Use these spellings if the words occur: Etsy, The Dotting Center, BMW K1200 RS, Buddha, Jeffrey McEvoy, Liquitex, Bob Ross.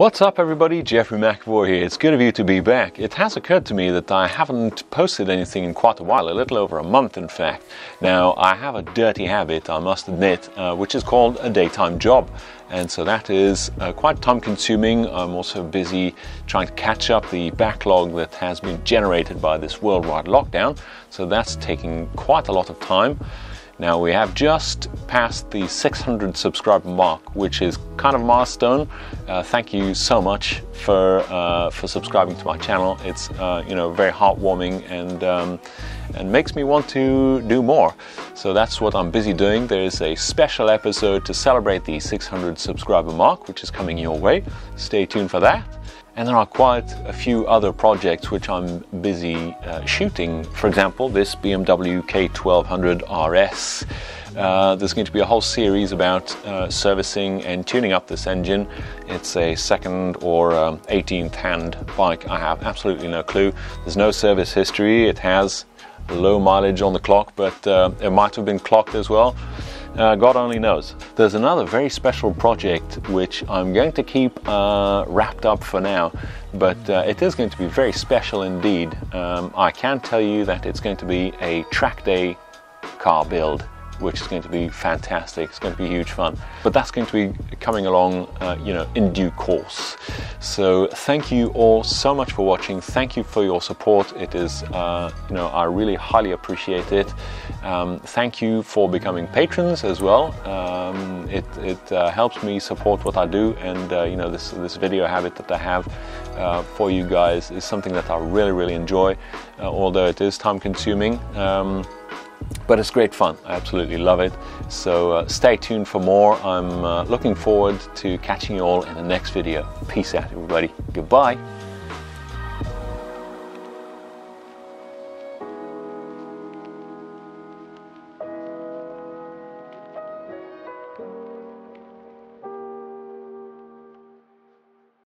What's up everybody, Jeffrey McEvoy here. It's good of you to be back. It has occurred to me that I haven't posted anything in quite a while, a little over a month in fact. Now I have a dirty habit, I must admit, which is called a daytime job. And so that is quite time consuming. I'm also busy trying to catch up the backlog that has been generated by this worldwide lockdown. So that's taking quite a lot of time. Now we have just passed the 600 subscriber mark, which is kind of a milestone. Thank you so much for subscribing to my channel. It's you know, very heartwarming and makes me want to do more. So that's what I'm busy doing. There is a special episode to celebrate the 600 subscriber mark, which is coming your way. Stay tuned for that. And there are quite a few other projects which I'm busy shooting. For example, this BMW K1200 RS. There's going to be a whole series about servicing and tuning up this engine. It's a second or 18th hand bike. I have absolutely no clue. There's no service history. It has low mileage on the clock, but it might have been clocked as well. God only knows. There's another very special project which I'm going to keep wrapped up for now, but it is going to be very special indeed. I can tell you that it's going to be a track day car build, which is going to be fantastic. It's going to be huge fun, but that's going to be coming along you know, in due course. So thank you all so much for watching. Thank you for your support. It is you know, I really highly appreciate it. Thank you for becoming patrons as well. It helps me support what I do, and you know, this video habit that I have for you guys is something that I really enjoy, although it is time consuming. But it's great fun. I absolutely love it. So stay tuned for more. I'm looking forward to catching you all in the next video. Peace out everybody. Goodbye.